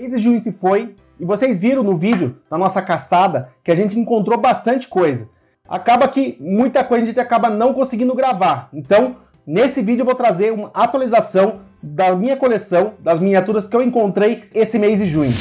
Mês de junho se foi, e vocês viram no vídeo, na nossa caçada, que a gente encontrou bastante coisa. Acaba que muita coisa a gente acaba não conseguindo gravar, então nesse vídeo eu vou trazer uma atualização da minha coleção, das miniaturas que eu encontrei esse mês de junho.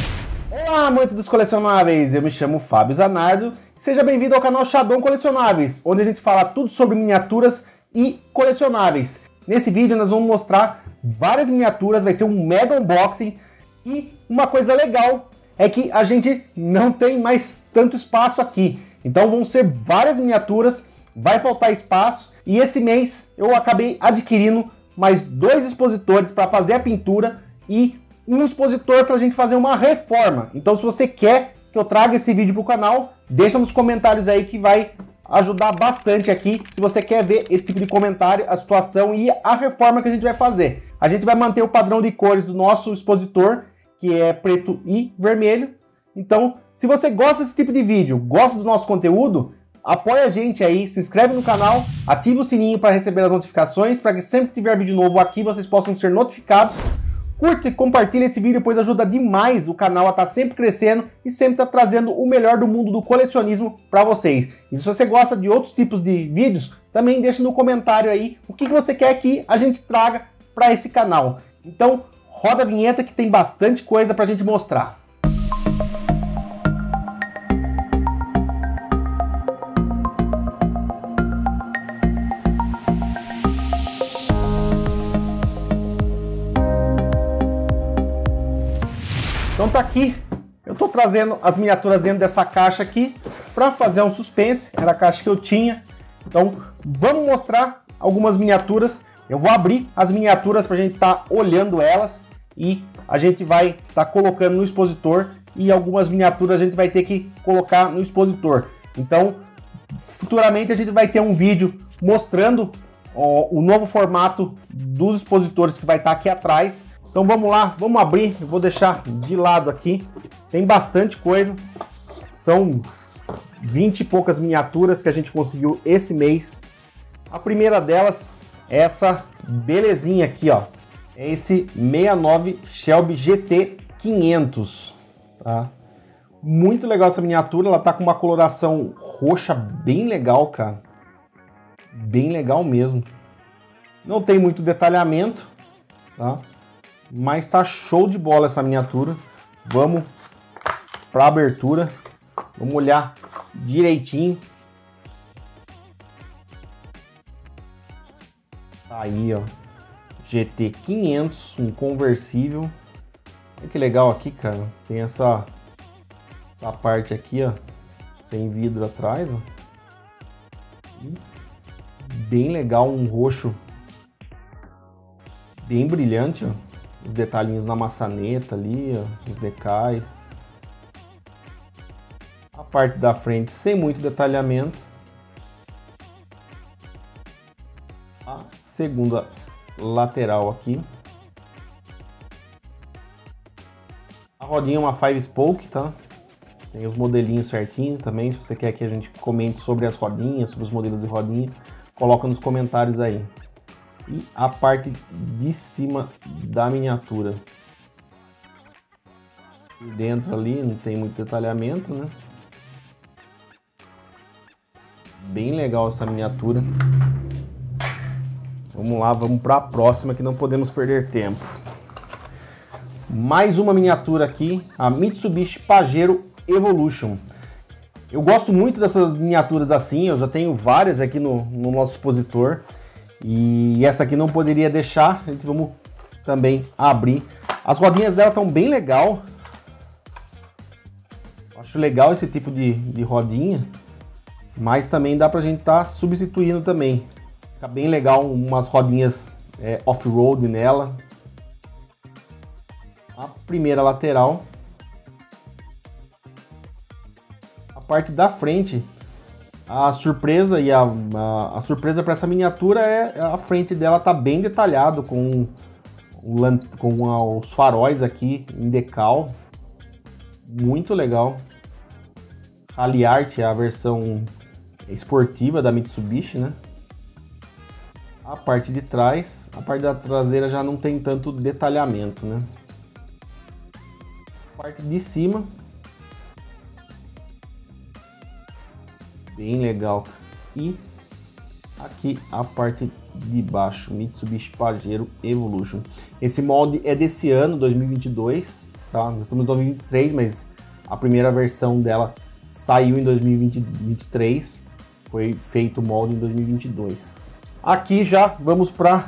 Olá, amante dos colecionáveis! Eu me chamo Fábio Zanardo, seja bem-vindo ao canal Shadow Colecionáveis, onde a gente fala tudo sobre miniaturas e colecionáveis. Nesse vídeo nós vamos mostrar várias miniaturas, vai ser um mega unboxing, e uma coisa legal é que a gente não tem mais tanto espaço aqui, então vão ser várias miniaturas, vai faltar espaço, e esse mês eu acabei adquirindo mais dois expositores para fazer a pintura e um expositor para a gente fazer uma reforma. Então se você quer que eu traga esse vídeo para o canal, deixa nos comentários aí que vai ajudar bastante aqui, se você quer ver esse tipo de comentário, a situação e a reforma que a gente vai fazer. A gente vai manter o padrão de cores do nosso expositor, que é preto e vermelho. Então, se você gosta desse tipo de vídeo, gosta do nosso conteúdo, apoia a gente aí, se inscreve no canal, ativa o sininho para receber as notificações, para que sempre que tiver vídeo novo aqui, vocês possam ser notificados. Curta e compartilha esse vídeo, pois ajuda demais o canal a estar sempre crescendo e sempre estar trazendo o melhor do mundo do colecionismo para vocês. E se você gosta de outros tipos de vídeos, também deixa no comentário aí o que você quer que a gente traga para esse canal. Então, roda a vinheta que tem bastante coisa para a gente mostrar. Então tá aqui, eu tô trazendo as miniaturas dentro dessa caixa aqui para fazer um suspense, era a caixa que eu tinha. Então vamos mostrar algumas miniaturas, eu vou abrir as miniaturas para a gente estar olhando elas e a gente vai estar colocando no expositor e algumas miniaturas a gente vai ter que colocar no expositor. Então futuramente a gente vai ter um vídeo mostrando o novo formato dos expositores que vai estar aqui atrás. Então vamos lá, vamos abrir, eu vou deixar de lado aqui, tem bastante coisa, são 20 e poucas miniaturas que a gente conseguiu esse mês. A primeira delas é essa belezinha aqui, ó, é esse 69 Shelby GT500, tá? Muito legal essa miniatura, ela tá com uma coloração roxa bem legal, cara, bem legal mesmo. Não tem muito detalhamento, tá? Mas tá show de bola essa miniatura. Vamos para a abertura. Vamos olhar direitinho. Tá aí, ó. GT500, um conversível. Olha que legal aqui, cara. Tem essa parte aqui, ó. Sem vidro atrás, ó. E bem legal, um roxo bem brilhante, ó. Os detalhinhos na maçaneta ali, ó, os decais. A parte da frente sem muito detalhamento. A segunda lateral aqui. A rodinha é uma 5 spoke, tá? Tem os modelinhos certinho também. Se você quer que a gente comente sobre as rodinhas, sobre os modelos de rodinha, coloca nos comentários aí. E a parte de cima da miniatura. Por dentro ali não tem muito detalhamento, né? Bem legal essa miniatura. Vamos lá, vamos para a próxima que não podemos perder tempo. Mais uma miniatura aqui, a Mitsubishi Pajero Evolution. Eu gosto muito dessas miniaturas assim, eu já tenho várias aqui no nosso expositor. E essa aqui não poderia deixar, a gente vamos também abrir. As rodinhas dela estão bem legal. Acho legal esse tipo de rodinha, mas também dá pra gente estar substituindo também. Fica bem legal umas rodinhas off-road nela. A primeira lateral. A parte da frente. A surpresa e a surpresa para essa miniatura é a frente dela tá bem detalhado com os faróis aqui em decal, muito legal. Rally Art é a versão esportiva da Mitsubishi, né? A parte de trás, a parte da traseira já não tem tanto detalhamento, né? parte de cima. Bem legal. E aqui a parte de baixo, Mitsubishi Pajero Evolution. Esse molde é desse ano, 2022, tá? Nós estamos em 2023, mas a primeira versão dela saiu em 2023. Foi feito o molde em 2022. Aqui já vamos para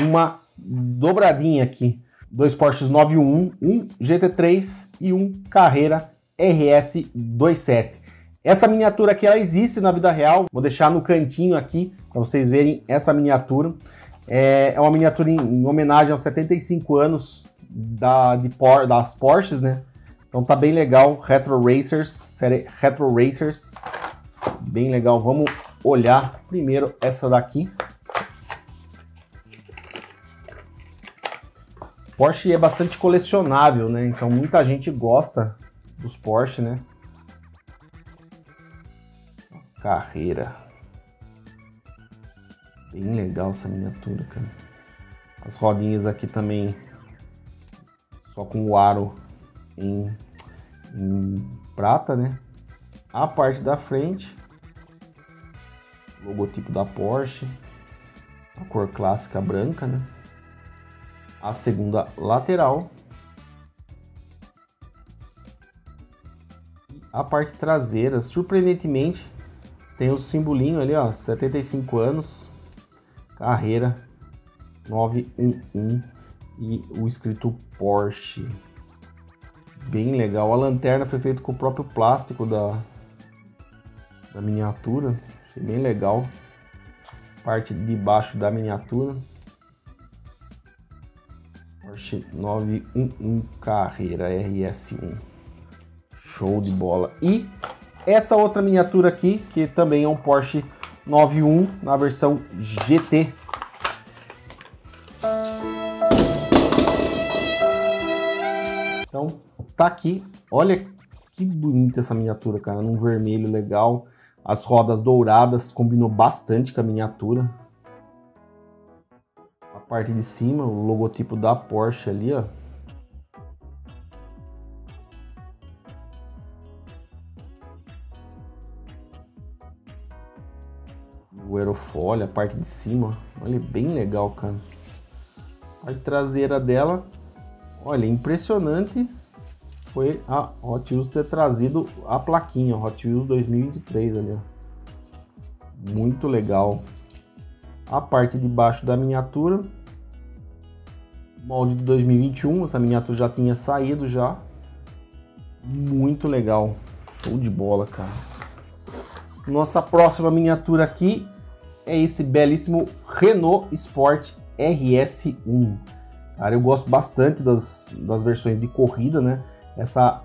uma dobradinha aqui. Dois Porsches 911, um GT3 e um Carrera RS27. Essa miniatura aqui, ela existe na vida real. Vou deixar no cantinho aqui para vocês verem essa miniatura. É uma miniatura em homenagem aos 75 anos das Porsches, né? Então tá bem legal. Retro Racers, série Retro Racers. Bem legal. Vamos olhar primeiro essa daqui. Porsche é bastante colecionável, né? Então muita gente gosta dos Porsche, né? Carrera. Bem legal essa miniatura, cara. As rodinhas aqui também só com o aro em prata, né? A parte da frente, logotipo da Porsche, a cor clássica branca, né? A segunda lateral, a parte traseira, surpreendentemente, tem o simbolinho ali, ó, 75 anos, Carrera 911 e o escrito Porsche. Bem legal. A lanterna foi feita com o próprio plástico da miniatura, achei bem legal. Parte de baixo da miniatura, Porsche 911 Carrera RS1, show de bola. E essa outra miniatura aqui, que também é um Porsche 911 na versão GT. Então tá aqui, olha que bonita essa miniatura, cara, num vermelho legal. As rodas douradas, combinou bastante com a miniatura. A parte de cima, o logotipo da Porsche ali, ó. O aerofólio, a parte de cima, olha, bem legal, cara. A traseira dela, olha, impressionante. Foi a Hot Wheels ter trazido a plaquinha, Hot Wheels 2023 ali, ó. Muito legal. A parte de baixo da miniatura, molde de 2021, essa miniatura já tinha saído já. Muito legal, show de bola, cara. Nossa próxima miniatura aqui é esse belíssimo Renault Sport RS1. Cara, eu gosto bastante das versões de corrida, né? Essa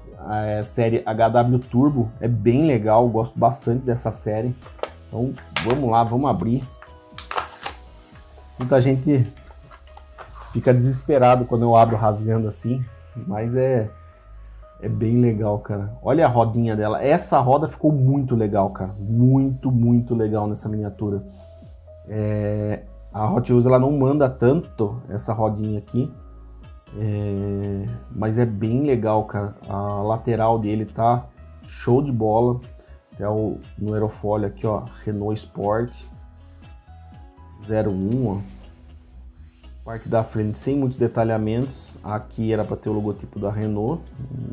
série HW Turbo é bem legal, gosto bastante dessa série. Então vamos lá, vamos abrir. Muita gente fica desesperado quando eu abro rasgando assim, mas é bem legal, cara. Olha a rodinha dela, essa roda ficou muito legal, cara, muito legal nessa miniatura. A Hot Wheels, ela não manda tanto essa rodinha aqui. Mas é bem legal, cara. A lateral dele tá show de bola. Até no aerofólio aqui, ó, Renault Sport 01, ó. Parte da frente sem muitos detalhamentos. Aqui era para ter o logotipo da Renault,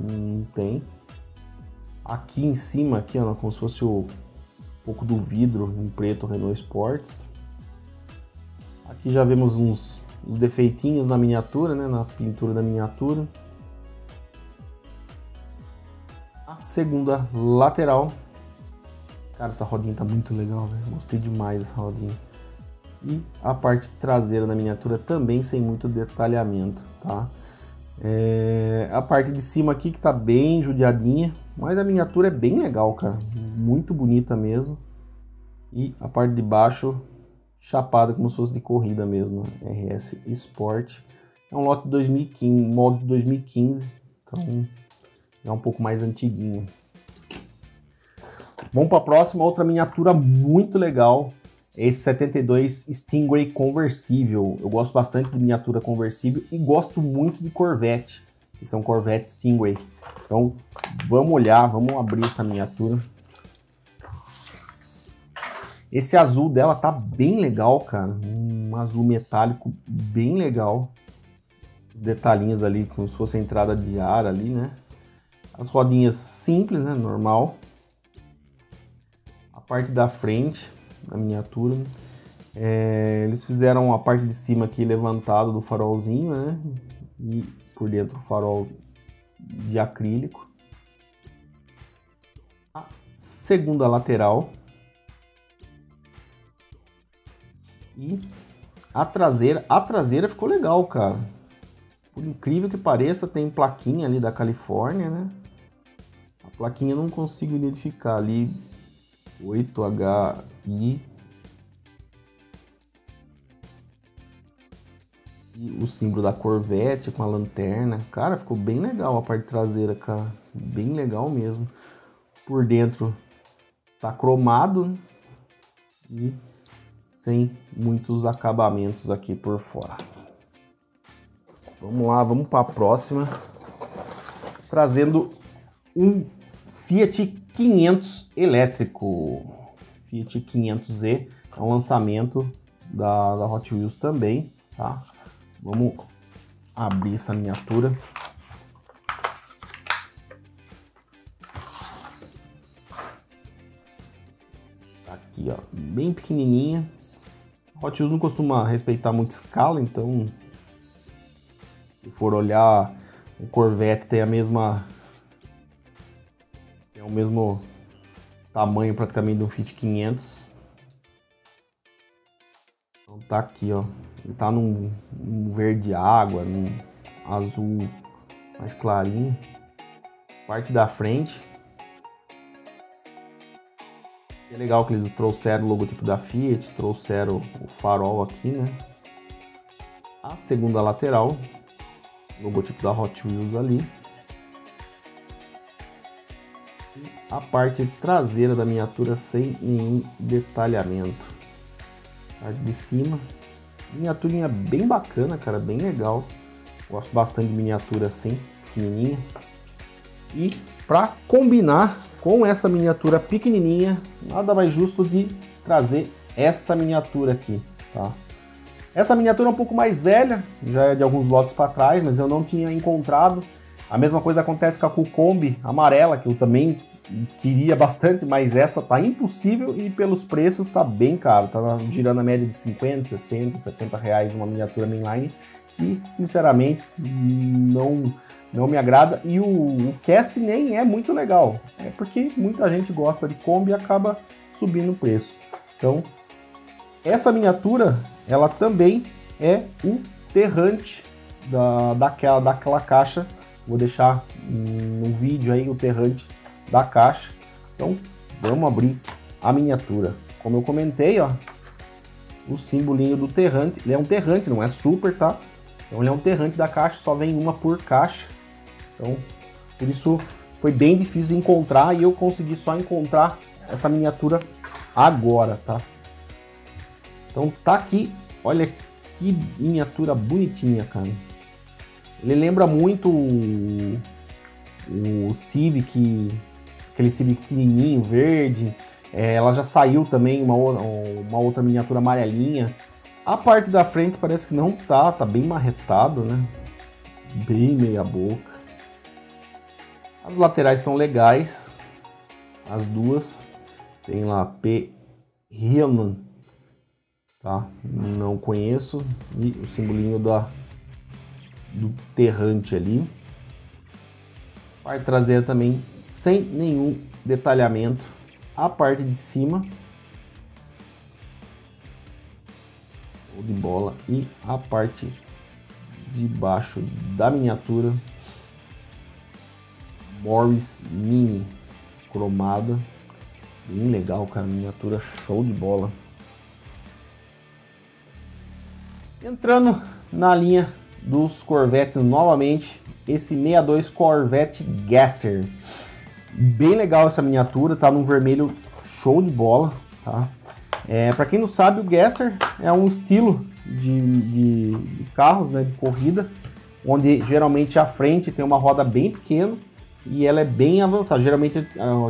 não tem. Aqui em cima, aqui, ó, como se fosse um pouco do vidro em preto, Renault Sports. Aqui já vemos os defeitinhos na miniatura, né? Na pintura da miniatura. A segunda lateral. Cara, essa rodinha tá muito legal, velho. Gostei demais dessa rodinha. E a parte traseira da miniatura também sem muito detalhamento, tá? A parte de cima aqui que tá bem judiadinha, mas a miniatura é bem legal, cara. Muito bonita mesmo. E a parte de baixo chapada como se fosse de corrida mesmo, né? RS Sport. É um lote de 2015, molde de 2015, então é um pouco mais antiguinho. Vamos para a próxima, outra miniatura muito legal, esse 72 Stingray conversível. Eu gosto bastante de miniatura conversível e gosto muito de Corvette. que são Corvette Stingray. Então vamos olhar, vamos abrir essa miniatura. Esse azul dela tá bem legal, cara, um azul metálico bem legal. Os detalhinhos ali como se fosse a entrada de ar ali, né? As rodinhas simples, né, normal. A parte da frente da miniatura, eles fizeram a parte de cima aqui levantada do farolzinho, né? E por dentro o farol de acrílico. A segunda lateral. E a traseira ficou legal, cara. Por incrível que pareça, tem plaquinha ali da Califórnia, né? A plaquinha eu não consigo identificar ali. 8HI. E o símbolo da Corvette com a lanterna. Cara, ficou bem legal a parte traseira, cara. Bem legal mesmo. Por dentro tá cromado e sem muitos acabamentos aqui por fora. Vamos lá, vamos para a próxima. Trazendo um Fiat 500 elétrico. Fiat 500e é um lançamento da Hot Wheels também, tá? Vamos abrir essa miniatura. Tá aqui, ó, bem pequenininha. Hot Wheels não costuma respeitar muito escala, então se for olhar, o Corvette tem a mesma, tem o mesmo tamanho praticamente do Fiat 500. Então tá aqui, ó. Ele tá num verde água, num azul mais clarinho. Parte da frente. É legal que eles trouxeram o logotipo da Fiat, trouxeram o farol aqui, né? A segunda lateral, logotipo da Hot Wheels ali. E a parte traseira da miniatura sem nenhum detalhamento. A parte de cima. Miniaturinha bem bacana, cara, bem legal. Gosto bastante de miniatura assim, pequenininha. E para combinar com essa miniatura pequenininha, nada mais justo de trazer essa miniatura aqui, tá? Essa miniatura é um pouco mais velha, já é de alguns lotes para trás, mas eu não tinha encontrado. A mesma coisa acontece com a Kombi amarela, que eu também queria bastante, mas essa tá impossível e pelos preços tá bem caro, tá girando a média de 50, 60, 70 reais uma miniatura mainline, que sinceramente não me agrada. E o cast nem é muito legal, é porque muita gente gosta de Kombi e acaba subindo o preço. Então essa miniatura, ela também é o terrante daquela caixa. Vou deixar no vídeo aí o terrante da caixa. Então vamos abrir a miniatura. Como eu comentei, ó, o simbolinho do terrante, ele é um terrante, não é super, tá? Então ele é um terrante da caixa, só vem uma por caixa. Então por isso foi bem difícil encontrar e eu consegui só encontrar essa miniatura agora, tá? Então tá aqui, olha que miniatura bonitinha, cara. Ele lembra muito o Civic, aquele Civic pequenininho, verde. Ela já saiu também uma outra miniatura amarelinha. A parte da frente parece que não tá bem marretado, né? Bem meia boca. As laterais estão legais, as duas. Tem lá P. Renan, tá? Não conheço. E o simbolinho do terrante ali. Parte traseira também sem nenhum detalhamento. A parte de cima, ou de bola, e a parte de baixo da miniatura, Morris Mini cromada, bem legal, cara, miniatura show de bola. Entrando na linha dos Corvettes novamente, esse 62 Corvette Gasser. Bem legal essa miniatura, tá num vermelho show de bola, tá? Para quem não sabe, o Gasser é um estilo de carros, né, de corrida, onde geralmente a frente tem uma roda bem pequena e ela é bem avançada. Geralmente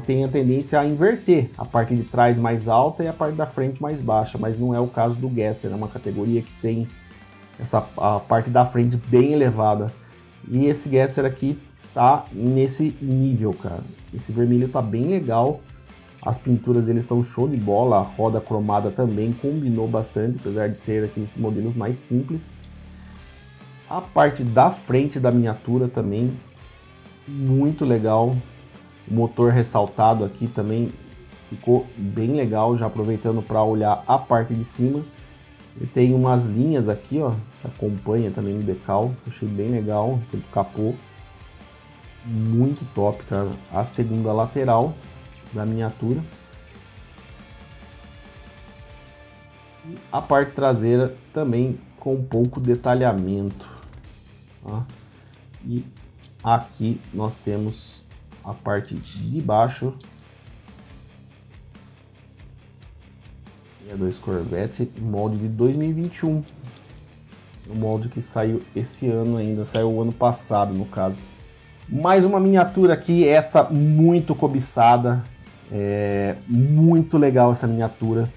tem a tendência a inverter, a parte de trás mais alta e a parte da frente mais baixa, mas não é o caso do Gasser, é uma categoria que tem a parte da frente bem elevada. E esse Gasser aqui tá nesse nível, cara. Esse vermelho tá bem legal, as pinturas deles estão show de bola, a roda cromada também combinou bastante, apesar de ser aqueles modelos mais simples. A parte da frente da miniatura também muito legal, o motor ressaltado aqui também ficou bem legal. Já aproveitando para olhar a parte de cima, e tem umas linhas aqui, ó, que acompanha também o decal, achei bem legal. Tem o capô, muito top, cara. A segunda lateral da miniatura e a parte traseira também com pouco detalhamento, ó. E aqui nós temos a parte de baixo e a dois Corvette molde de 2021, o molde que saiu esse ano ainda, saiu o ano passado no caso. Mais uma miniatura aqui, essa muito cobiçada, é muito legal essa miniatura,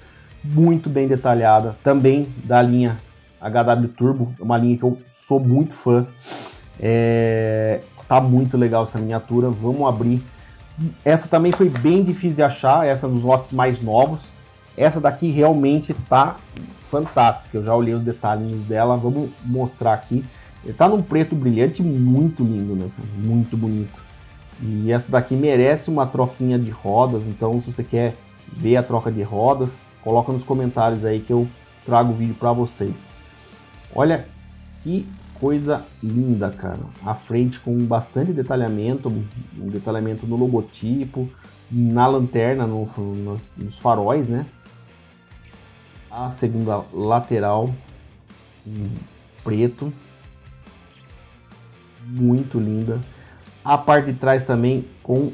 muito bem detalhada, também da linha HW Turbo, uma linha que eu sou muito fã. Tá muito legal essa miniatura, vamos abrir. Essa também foi bem difícil de achar, essa dos lotes mais novos. Essa daqui realmente tá fantástica, eu já olhei os detalhinhos dela, vamos mostrar aqui. Ele tá num preto brilhante muito lindo, né? Muito bonito. E essa daqui merece uma troquinha de rodas, então se você quer ver a troca de rodas, coloca nos comentários aí que eu trago o vídeo para vocês. Olha que coisa linda, cara. A frente com bastante detalhamento, um detalhamento no logotipo, na lanterna, nos faróis, né? A segunda lateral em preto, muito linda. A parte de trás também com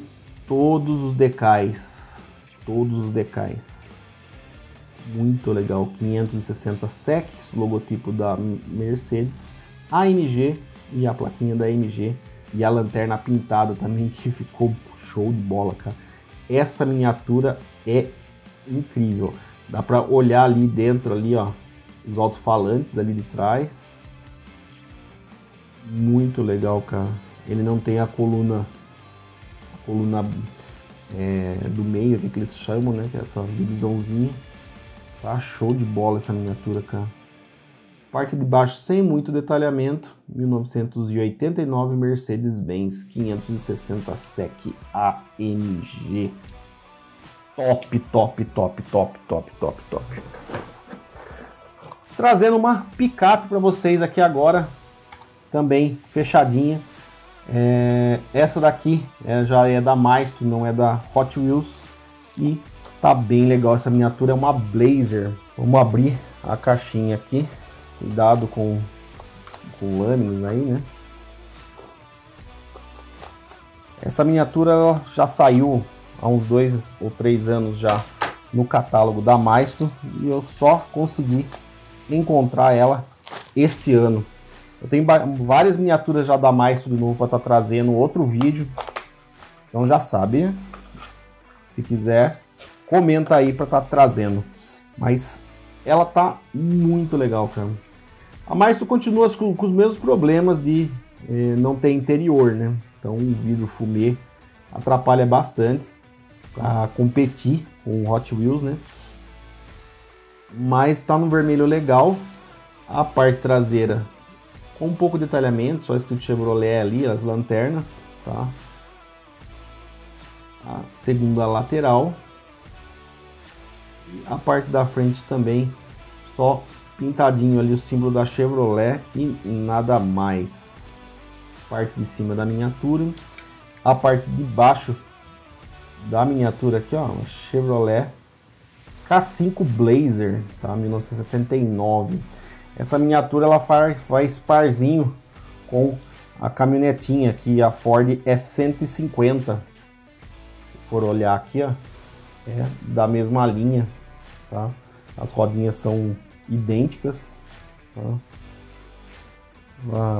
todos os decais, muito legal. 560 SEC, logotipo da Mercedes, AMG e a plaquinha da AMG, e a lanterna pintada também, que ficou show de bola, cara. Essa miniatura é incrível, dá para olhar ali dentro ali, ó, os alto-falantes ali de trás. Muito legal, cara. Ele não tem a coluna do meio, que eles chamam, né? Que é essa divisãozinha. Tá show de bola essa miniatura, cara. Parte de baixo sem muito detalhamento. 1989 Mercedes-Benz 560 SEC AMG. Top, top, top, top, top, top, top. Trazendo uma picape para vocês aqui agora. Também fechadinha, essa daqui já é da Maisto, não é da Hot Wheels, e tá bem legal essa miniatura, é uma Blazer. Vamos abrir a caixinha aqui, cuidado com lâminas aí, né? Essa miniatura ela já saiu há uns 2 ou 3 anos já no catálogo da Maisto, e eu só consegui encontrar ela esse ano. Eu tenho várias miniaturas já da Maisto de novo para estar trazendo outro vídeo. Então já sabe, se quiser, comenta aí para estar trazendo. Mas ela tá muito legal, cara. A Maisto continua com os mesmos problemas de não ter interior, né? Então o vidro fumê atrapalha bastante para competir com o Hot Wheels, né? Mas tá no vermelho legal. A parte traseira com um pouco de detalhamento, só escrito Chevrolet ali, as lanternas, tá? A segunda lateral. E a parte da frente também, só pintadinho ali o símbolo da Chevrolet e nada mais. Parte de cima da miniatura. A parte de baixo da miniatura aqui, ó, Chevrolet K5 Blazer, tá? 1979. Essa miniatura ela faz parzinho com a caminhonetinha aqui, a Ford F-150. Se for olhar aqui, ó, é da mesma linha, tá? As rodinhas são idênticas, tá?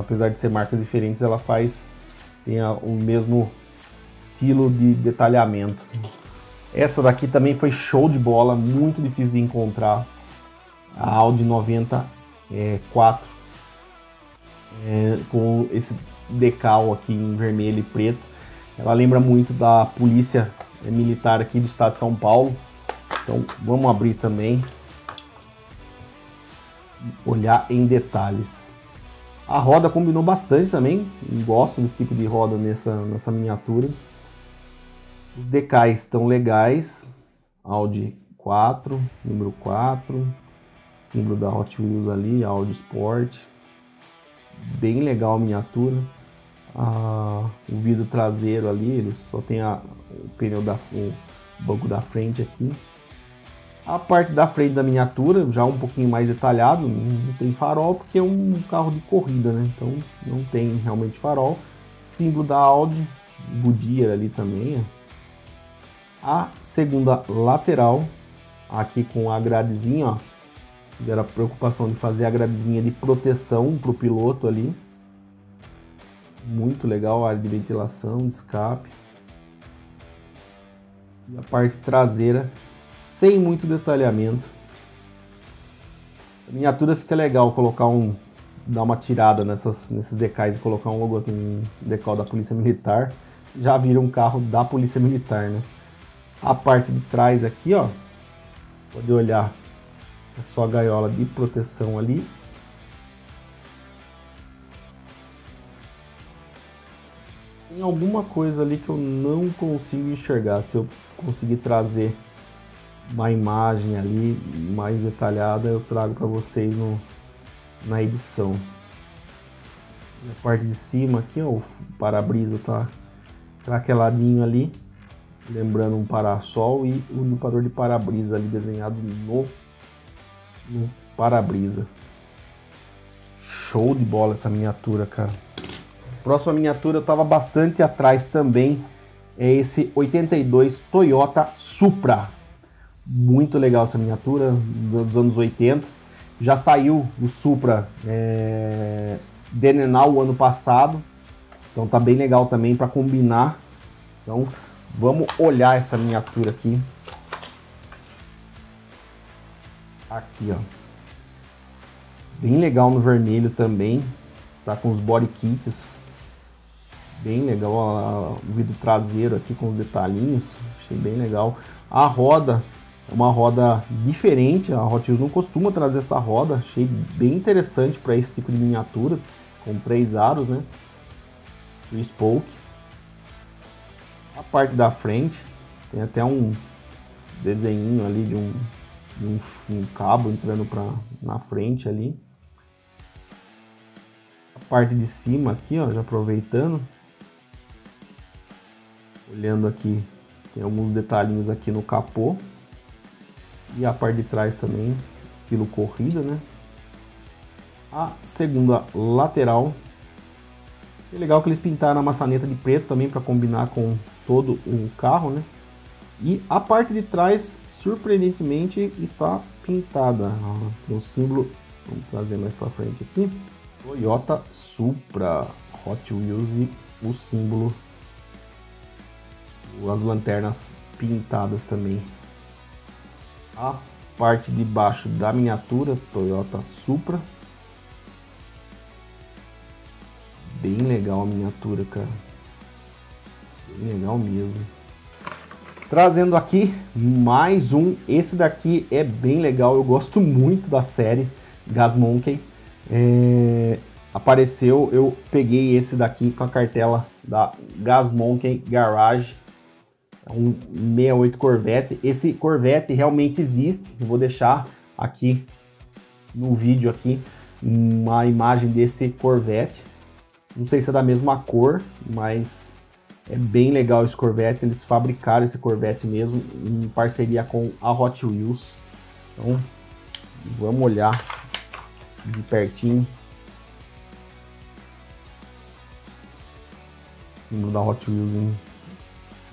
apesar de ser marcas diferentes, ela tem o mesmo estilo de detalhamento. Essa daqui também foi show de bola, muito difícil de encontrar, a Audi 94, com esse decal aqui em vermelho e preto. Ela lembra muito da polícia militar aqui do estado de São Paulo. Então vamos abrir também, olhar em detalhes. A roda combinou bastante também, gosto desse tipo de roda nessa miniatura. Os decais estão legais, Audi 4, número 4, símbolo da Hot Wheels ali, Audi Sport, bem legal a miniatura. O vidro traseiro ali, ele só tem o pneu o banco da frente aqui. A parte da frente da miniatura já um pouquinho mais detalhado, não tem farol porque é um carro de corrida, né? Então não tem realmente farol. Símbolo da Audi, Goodyear ali também. A segunda lateral, aqui com a gradezinha, ó. Se tiver a preocupação de fazer a gradezinha de proteção para o piloto ali. Muito legal a área de ventilação, de escape. E a parte traseira sem muito detalhamento. Essa miniatura fica legal colocar dar uma tirada nesses decais e colocar um logo aqui, um decal da Polícia Militar. Já vira um carro da Polícia Militar, né? A parte de trás aqui, ó, pode olhar, é só a gaiola de proteção ali. Tem alguma coisa ali que eu não consigo enxergar. Se eu conseguir trazer uma imagem ali mais detalhada, eu trago para vocês na edição. E a parte de cima aqui, ó, o para-brisa tá craqueladinho ali, lembrando um para-sol, e o limpador de para-brisa ali desenhado no para-brisa. Show de bola essa miniatura, cara. Próxima miniatura eu estava bastante atrás também, é esse 82 Toyota Supra. Muito legal essa miniatura, dos anos 80. Já saiu o Supra Denenal o ano passado, então tá bem legal também para combinar. Então vamos olhar essa miniatura aqui. Aqui, ó. Bem legal no vermelho também, tá com os body kits. Bem legal o vidro traseiro aqui com os detalhinhos, achei bem legal. A roda é uma roda diferente, a Hot Wheels não costuma trazer essa roda, achei bem interessante para esse tipo de miniatura, com 3 aros, né? 3 spoke. A parte da frente tem até um desenho ali de um cabo entrando na frente ali. A parte de cima aqui, ó, já aproveitando. Olhando aqui, tem alguns detalhinhos aqui no capô. E a parte de trás também, estilo corrida, né? A segunda lateral. Achei legal que eles pintaram a maçaneta de preto também para combinar com todo o carro, né? E a parte de trás, surpreendentemente, está pintada. Tem um símbolo, vamos trazer mais para frente aqui. Toyota Supra, Hot Wheels, e o símbolo, as lanternas pintadas também. A parte de baixo da miniatura, Toyota Supra. Bem legal a miniatura, cara. Bem legal mesmo. Trazendo aqui mais um. Esse daqui é bem legal, eu gosto muito da série Gas Monkey. Apareceu, eu peguei esse daqui com a cartela da Gas Monkey Garage, um 68 Corvette. Esse Corvette realmente existe, eu vou deixar aqui no vídeo aqui uma imagem desse Corvette, não sei se é da mesma cor, mas é bem legal esse Corvette, eles fabricaram esse Corvette mesmo em parceria com a Hot Wheels. Então vamos olhar de pertinho, símbolo da Hot Wheels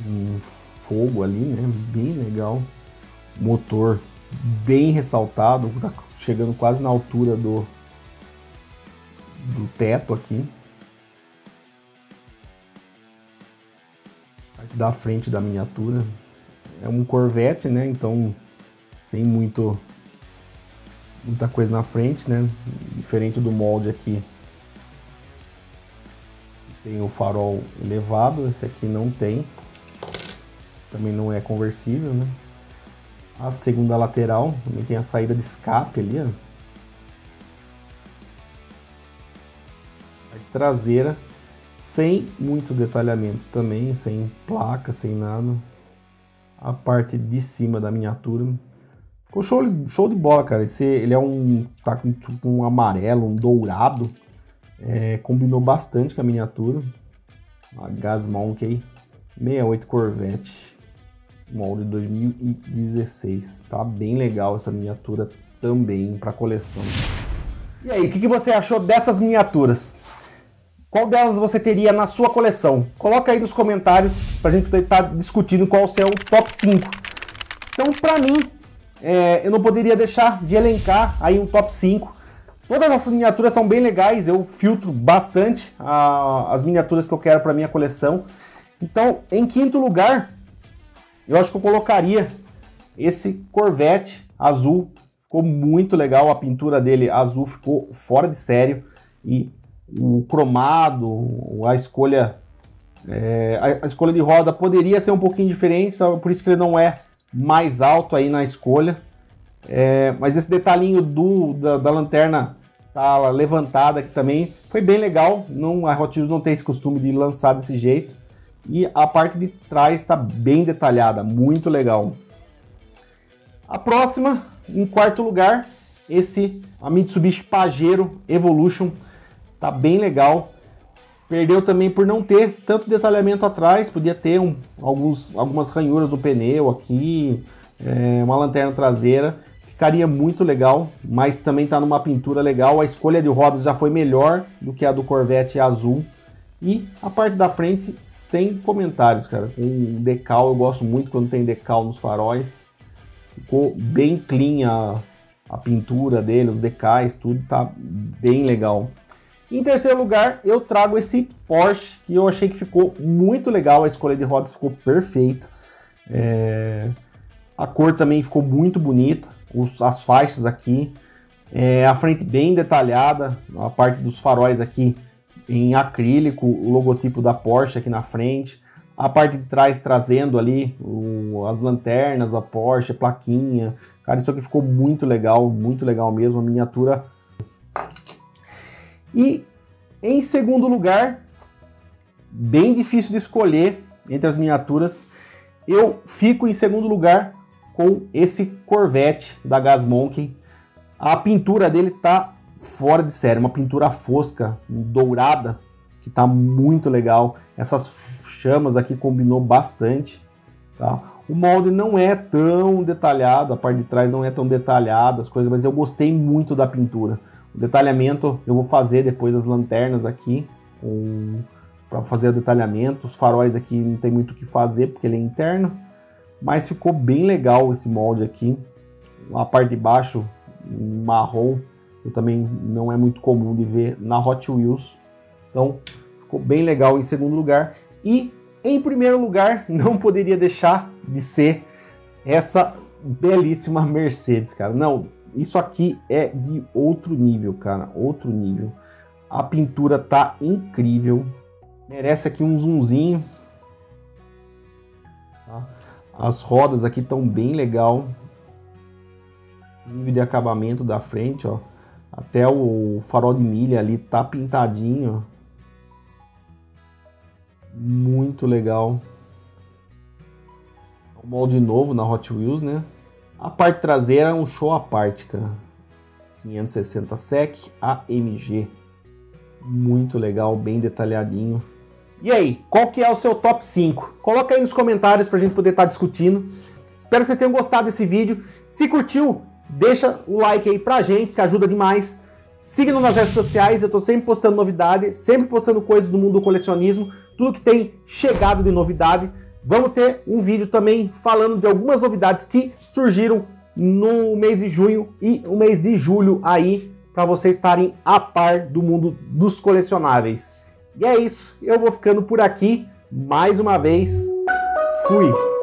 em fogo ali, né? Bem legal, motor bem ressaltado, tá chegando quase na altura do teto aqui. Parte da frente da miniatura. É um Corvette, né? Então, sem muita coisa na frente, né? Diferente do molde aqui. Tem o farol elevado, esse aqui não tem. Também não é conversível, né? A segunda lateral, também tem a saída de escape ali, ó. A traseira, sem muito detalhamento também, sem placa, sem nada. A parte de cima da miniatura. Ficou show de bola, cara. Esse, ele é tá com tipo um amarelo, um dourado. É, combinou bastante com a miniatura. A Gas Monkey 68 Corvette, molde 2016. Tá bem legal essa miniatura também para coleção. E aí, o que você achou dessas miniaturas? Qual delas você teria na sua coleção? Coloca aí nos comentários para a gente estar discutindo qual o seu top 5. Então, para mim, eu não poderia deixar de elencar aí um top 5. Todas essas miniaturas são bem legais, eu filtro bastante as miniaturas que eu quero para minha coleção. Então, em quinto lugar, eu acho que eu colocaria esse Corvette azul. Ficou muito legal, a pintura dele azul ficou fora de série. E o cromado, a escolha de roda poderia ser um pouquinho diferente, por isso que ele não é mais alto aí na escolha. Mas esse detalhinho da lanterna tá levantada aqui também foi bem legal. A Hot Wheels não tem esse costume de lançar desse jeito. E a parte de trás está bem detalhada, muito legal. A próxima, em quarto lugar, a Mitsubishi Pajero Evolution. Tá bem legal. Perdeu também por não ter tanto detalhamento atrás. Podia ter algumas ranhuras no pneu aqui, uma lanterna traseira. Ficaria muito legal, mas também está numa pintura legal. A escolha de rodas já foi melhor do que a do Corvette azul. E a parte da frente, sem comentários, cara. Com decal, eu gosto muito quando tem decal nos faróis. Ficou bem clean a pintura dele, os decais, tudo tá bem legal. Em terceiro lugar, eu trago esse Porsche, que eu achei que ficou muito legal. A escolha de rodas ficou perfeita. A cor também ficou muito bonita. As faixas aqui, a frente bem detalhada, a parte dos faróis aqui em acrílico, o logotipo da Porsche aqui na frente, a parte de trás trazendo ali as lanternas, a Porsche, a plaquinha. Cara, isso aqui ficou muito legal mesmo, a miniatura. E em segundo lugar, bem difícil de escolher entre as miniaturas, eu fico em segundo lugar com esse Corvette da Gas Monkey. A pintura dele tá fora de série, uma pintura fosca, dourada, que tá muito legal. Essas chamas aqui combinou bastante, tá? O molde não é tão detalhado, a parte de trás não é tão detalhada, as coisas, mas eu gostei muito da pintura. O detalhamento eu vou fazer depois, as lanternas aqui, para fazer o detalhamento. Os faróis aqui não tem muito o que fazer, porque ele é interno. Mas ficou bem legal esse molde aqui. A parte de baixo, marrom, eu também não é muito comum de ver na Hot Wheels. Então, ficou bem legal em segundo lugar. E em primeiro lugar, não poderia deixar de ser essa belíssima Mercedes, cara. Não, isso aqui é de outro nível, cara. Outro nível. A pintura tá incrível. Merece aqui um zoomzinho. Tá? As rodas aqui estão bem legal. Nível de acabamento da frente, ó. Até o farol de milha ali tá pintadinho. Muito legal. O molde novo na Hot Wheels, né? A parte traseira é um show à parte, cara. 560 SEC AMG. Muito legal, bem detalhadinho. E aí, qual que é o seu top 5? Coloca aí nos comentários pra gente poder estar discutindo. Espero que vocês tenham gostado desse vídeo. Se curtiu, deixa o like aí pra gente, que ajuda demais. Siga-nos nas redes sociais, eu tô sempre postando novidade, sempre postando coisas do mundo do colecionismo, tudo que tem chegado de novidade. Vamos ter um vídeo também falando de algumas novidades que surgiram no mês de junho e o mês de julho aí para vocês estarem a par do mundo dos colecionáveis. E é isso, eu vou ficando por aqui, mais uma vez, fui!